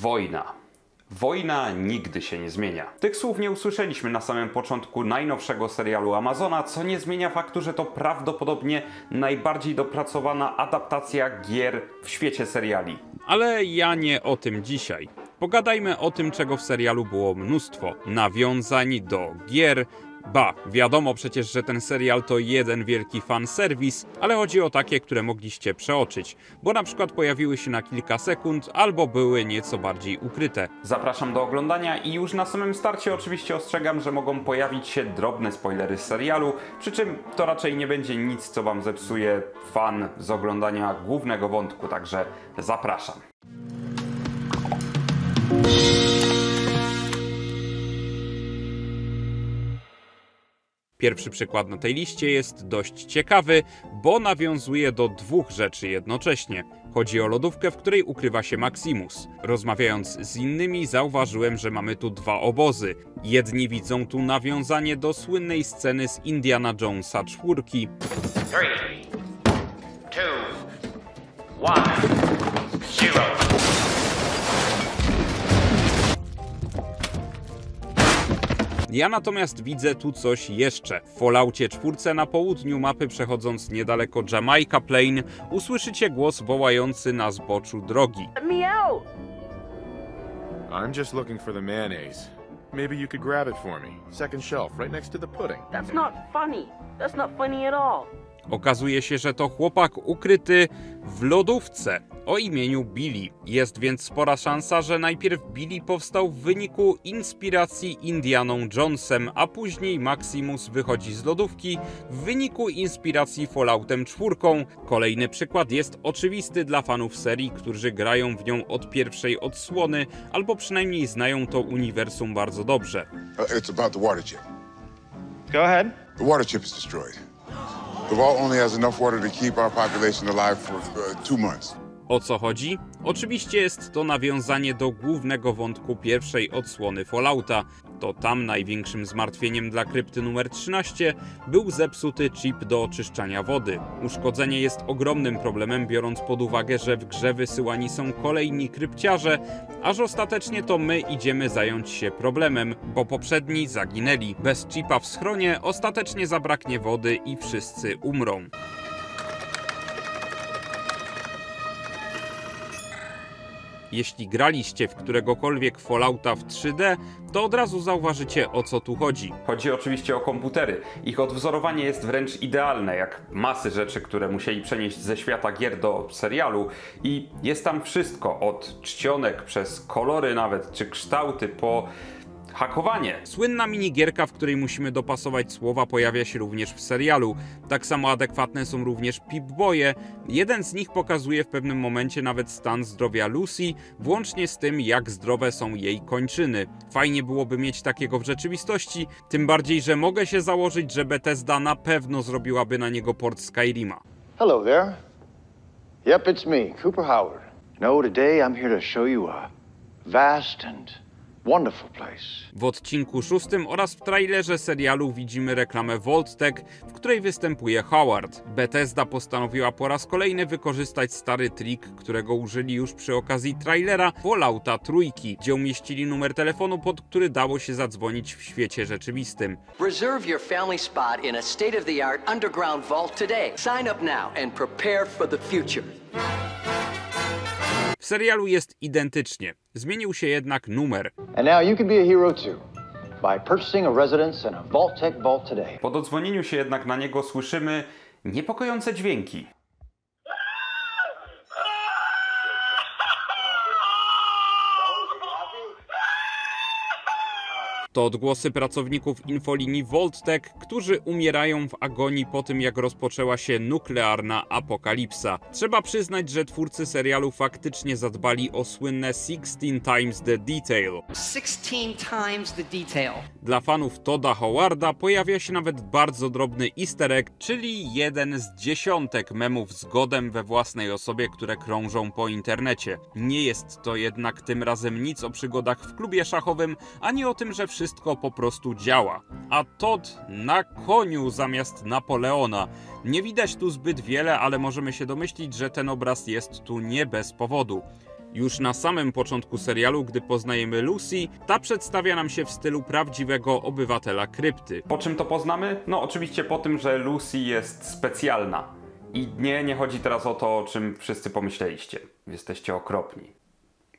Wojna. Wojna nigdy się nie zmienia. Tych słów nie usłyszeliśmy na samym początku najnowszego serialu Amazona, co nie zmienia faktu, że to prawdopodobnie najbardziej dopracowana adaptacja gier w świecie seriali. Ale ja nie o tym dzisiaj. Pogadajmy o tym, czego w serialu było mnóstwo. Nawiązań do gier. Ba, wiadomo przecież, że ten serial to jeden wielki fanserwis, ale chodzi o takie, które mogliście przeoczyć, bo na przykład pojawiły się na kilka sekund, albo były nieco bardziej ukryte. Zapraszam do oglądania i już na samym starcie oczywiście ostrzegam, że mogą pojawić się drobne spoilery z serialu, przy czym to raczej nie będzie nic, co wam zepsuje fan z oglądania głównego wątku, także zapraszam. Pierwszy przykład na tej liście jest dość ciekawy, bo nawiązuje do dwóch rzeczy jednocześnie. Chodzi o lodówkę, w której ukrywa się Maximus. Rozmawiając z innymi, zauważyłem, że mamy tu dwa obozy. Jedni widzą tu nawiązanie do słynnej sceny z Indiana Jonesa 4. 3, 2, 1, 0. Ja natomiast widzę tu coś jeszcze. W Falloutie 4 na południu mapy, przechodząc niedaleko Jamaica Plain, usłyszycie głos wołający na zboczu drogi. Miau! I'm just looking for the mayonnaise. Maybe you could grab it for me. Second shelf, right next to the pudding. That's not funny. That's not funny at all. Okazuje się, że to chłopak ukryty w lodówce o imieniu Billy. Jest więc spora szansa, że najpierw Billy powstał w wyniku inspiracji Indianą Jonesem, a później Maximus wychodzi z lodówki w wyniku inspiracji Falloutem 4. Kolejny przykład jest oczywisty dla fanów serii, którzy grają w nią od pierwszej odsłony, albo przynajmniej znają to uniwersum bardzo dobrze. It's about the water chip. Go ahead. The water chip is destroyed. The vault only has enough water to keep our population alive for 2 months. O co chodzi? Oczywiście jest to nawiązanie do głównego wątku pierwszej odsłony Fallouta. To tam największym zmartwieniem dla krypty numer 13 był zepsuty chip do oczyszczania wody. Uszkodzenie jest ogromnym problemem, biorąc pod uwagę, że w grze wysyłani są kolejni krypciarze, aż ostatecznie to my idziemy zająć się problemem, bo poprzedni zaginęli. Bez chipa w schronie ostatecznie zabraknie wody i wszyscy umrą. Jeśli graliście w któregokolwiek Fallouta w 3D, to od razu zauważycie, o co tu chodzi. Chodzi oczywiście o komputery. Ich odwzorowanie jest wręcz idealne, jak masy rzeczy, które musieli przenieść ze świata gier do serialu. I jest tam wszystko, od czcionek, przez kolory nawet, czy kształty, po hakowanie. Słynna minigierka, w której musimy dopasować słowa, pojawia się również w serialu. Tak samo adekwatne są również Pip-Boye. Jeden z nich pokazuje w pewnym momencie nawet stan zdrowia Lucy, włącznie z tym, jak zdrowe są jej kończyny. Fajnie byłoby mieć takiego w rzeczywistości, tym bardziej, że mogę się założyć, że Bethesda na pewno zrobiłaby na niego port Skyrima. Hello there. Yep, it's me, Cooper Howard. No, today I'm here to show you a vast and wonderful place. W odcinku 6 oraz w trailerze serialu widzimy reklamę Vault-Tec, w której występuje Howard. Bethesda postanowiła po raz kolejny wykorzystać stary trik, którego użyli już przy okazji trailera Fallouta 3, gdzie umieścili numer telefonu, pod który dało się zadzwonić w świecie rzeczywistym. Reserve your family spot in a state-of-the-art underground vault today. Sign up now and prepare for the future. W serialu jest identycznie. Zmienił się jednak numer. Po dodzwonieniu się jednak na niego słyszymy niepokojące dźwięki. To odgłosy pracowników infolinii Vault-Tec, którzy umierają w agonii po tym, jak rozpoczęła się nuklearna apokalipsa. Trzeba przyznać, że twórcy serialu faktycznie zadbali o słynne 16 times the detail. 16 times the detail. Dla fanów Todda Howarda pojawia się nawet bardzo drobny easter egg, czyli jeden z dziesiątek memów z godem we własnej osobie, które krążą po internecie. Nie jest to jednak tym razem nic o przygodach w klubie szachowym, ani o tym, że wszystko po prostu działa. A Todd na koniu zamiast Napoleona. Nie widać tu zbyt wiele, ale możemy się domyślić, że ten obraz jest tu nie bez powodu. Już na samym początku serialu, gdy poznajemy Lucy, ta przedstawia nam się w stylu prawdziwego obywatela krypty. Po czym to poznamy? No oczywiście po tym, że Lucy jest specjalna. I nie chodzi teraz o to, o czym wszyscy pomyśleliście. Jesteście okropni.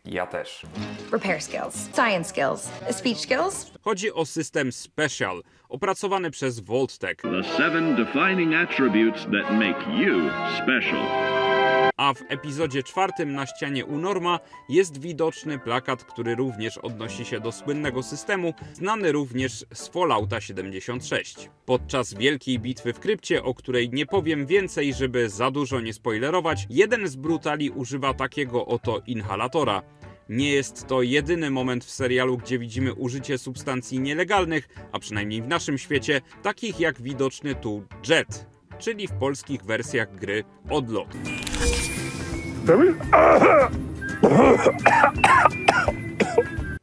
Ja też. Repair skills, science skills, speech skills. Chodzi o system Special, opracowany przez Vault-Tec. The 7 defining attributes that make you special. A w epizodzie 4 na ścianie u Norma jest widoczny plakat, który również odnosi się do słynnego systemu, znany również z Fallouta 76. Podczas wielkiej bitwy w krypcie, o której nie powiem więcej, żeby za dużo nie spoilerować, jeden z brutali używa takiego oto inhalatora. Nie jest to jedyny moment w serialu, gdzie widzimy użycie substancji nielegalnych, a przynajmniej w naszym świecie, takich jak widoczny tu Jet, czyli w polskich wersjach gry Odlot.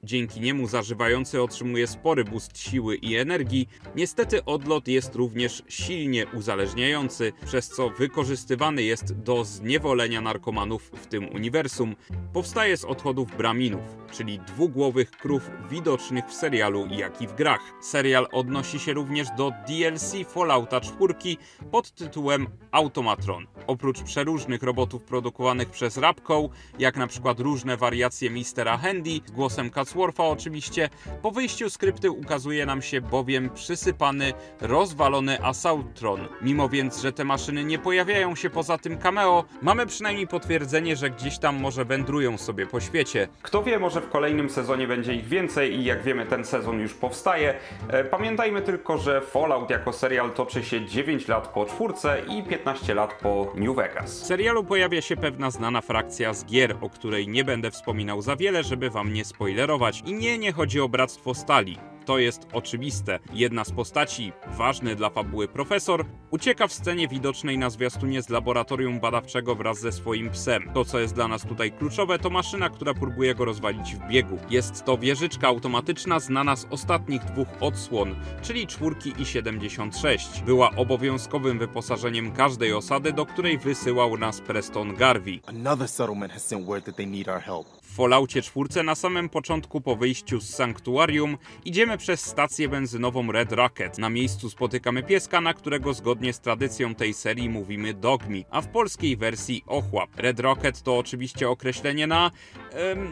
Dzięki niemu zażywający otrzymuje spory boost siły i energii. Niestety Odlot jest również silnie uzależniający, przez co wykorzystywany jest do zniewolenia narkomanów w tym uniwersum. Powstaje z odchodów Braminów, czyli dwugłowych krów widocznych w serialu jak i w grach. Serial odnosi się również do DLC Fallouta 4 pod tytułem Automatron. Oprócz przeróżnych robotów produkowanych przez Rapco, jak na przykład różne wariacje Mistera Handy, z głosem Katsworfa oczywiście, po wyjściu z krypty ukazuje nam się bowiem przysypany, rozwalony Assaultron. Mimo więc, że te maszyny nie pojawiają się poza tym cameo, mamy przynajmniej potwierdzenie, że gdzieś tam może wędrują sobie po świecie. Kto wie, może w kolejnym sezonie będzie ich więcej i jak wiemy, ten sezon już powstaje. Pamiętajmy tylko, że Fallout jako serial toczy się 9 lat po 4 i 15 lat po New Vegas. W serialu pojawia się pewna znana frakcja z gier, o której nie będę wspominał za wiele, żeby wam nie spoilerować. I nie chodzi o Bractwo Stali. To jest oczywiste. Jedna z postaci, ważny dla fabuły profesor, ucieka w scenie widocznej na zwiastunie z laboratorium badawczego wraz ze swoim psem. To, co jest dla nas tutaj kluczowe, to maszyna, która próbuje go rozwalić w biegu. Jest to wieżyczka automatyczna znana z ostatnich 2 odsłon, czyli 4 i 76. Była obowiązkowym wyposażeniem każdej osady, do której wysyłał nas Preston Garvey. W Falloutie 4 na samym początku po wyjściu z sanktuarium idziemy przez stację benzynową Red Rocket. Na miejscu spotykamy pieska, na którego zgodnie z tradycją tej serii mówimy dogmi, a w polskiej wersji ochłap. Red Rocket to oczywiście określenie na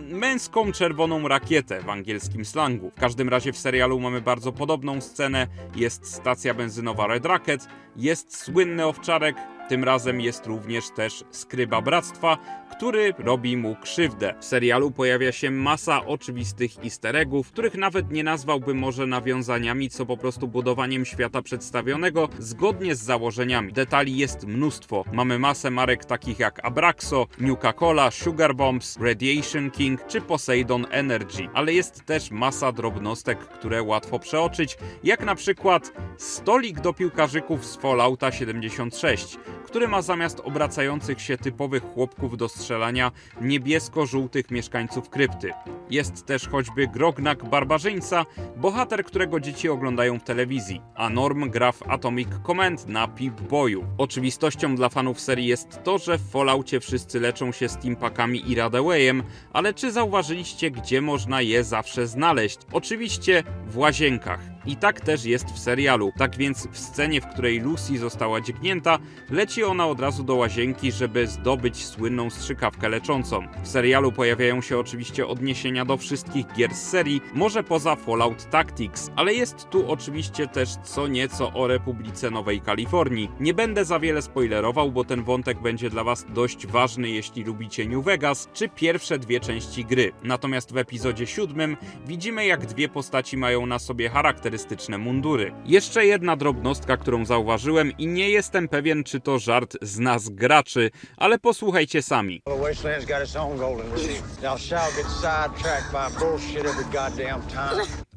męską czerwoną rakietę w angielskim slangu. W każdym razie w serialu mamy bardzo podobną scenę. Jest stacja benzynowa Red Rocket, jest słynny owczarek, tym razem jest również też skryba bractwa, który robi mu krzywdę. W serialu pojawia się masa oczywistych easter eggów, których nawet nie nazwałbym może nawiązaniami, co po prostu budowaniem świata przedstawionego zgodnie z założeniami. Detali jest mnóstwo. Mamy masę marek takich jak Abraxo, Nuka-Cola, Sugarbombs, Radiation King czy Poseidon Energy. Ale jest też masa drobnostek, które łatwo przeoczyć, jak na przykład stolik do piłkarzyków z Fallouta 76, który ma zamiast obracających się typowych chłopków do strzelania niebiesko-żółtych mieszkańców krypty. Jest też choćby Grognak Barbarzyńca, bohater, którego dzieci oglądają w telewizji, a Norm gra w Atomic Command na Pip-Boyu. Oczywistością dla fanów serii jest to, że w Falloutie wszyscy leczą się steampakami i Radawayem, ale czy zauważyliście, gdzie można je zawsze znaleźć? Oczywiście w łazienkach. I tak też jest w serialu. Tak więc w scenie, w której Lucy została dźgnięta, leci ona od razu do łazienki, żeby zdobyć słynną strzykawkę leczącą. W serialu pojawiają się oczywiście odniesienia do wszystkich gier z serii, może poza Fallout Tactics, ale jest tu oczywiście też co nieco o Republice Nowej Kalifornii. Nie będę za wiele spoilerował, bo ten wątek będzie dla was dość ważny, jeśli lubicie New Vegas, czy pierwsze 2 części gry. Natomiast w epizodzie 7 widzimy, jak 2 postaci mają na sobie charakter mundury. Jeszcze jedna drobnostka, którą zauważyłem i nie jestem pewien, czy to żart z nas graczy, ale posłuchajcie sami.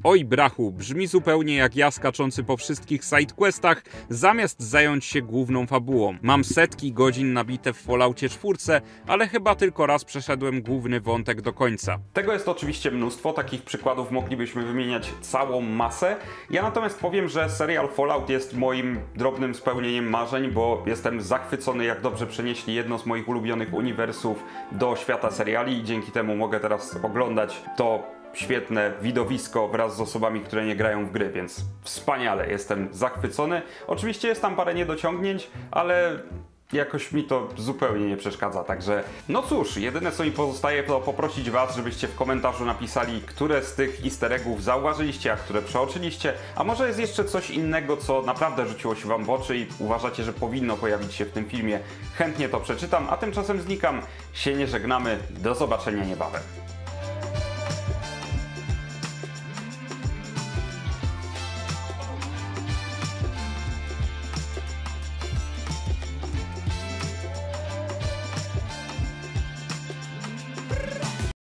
Oj brachu, brzmi zupełnie jak ja skaczący po wszystkich sidequestach, zamiast zająć się główną fabułą. Mam setki godzin nabite w Falloutie 4, ale chyba tylko raz przeszedłem główny wątek do końca. Tego jest oczywiście mnóstwo, takich przykładów moglibyśmy wymieniać całą masę. Ja natomiast powiem, że serial Fallout jest moim drobnym spełnieniem marzeń, bo jestem zachwycony, jak dobrze przenieśli jedno z moich ulubionych uniwersów do świata seriali i dzięki temu mogę teraz oglądać to świetne widowisko wraz z osobami, które nie grają w gry, więc wspaniale, jestem zachwycony. Oczywiście jest tam parę niedociągnięć, ale jakoś mi to zupełnie nie przeszkadza, także no cóż, jedyne co mi pozostaje to poprosić was, żebyście w komentarzu napisali, które z tych easter eggów zauważyliście, a które przeoczyliście, a może jest jeszcze coś innego, co naprawdę rzuciło się wam w oczy i uważacie, że powinno pojawić się w tym filmie. Chętnie to przeczytam, a tymczasem znikam, się nie żegnamy, do zobaczenia niebawem.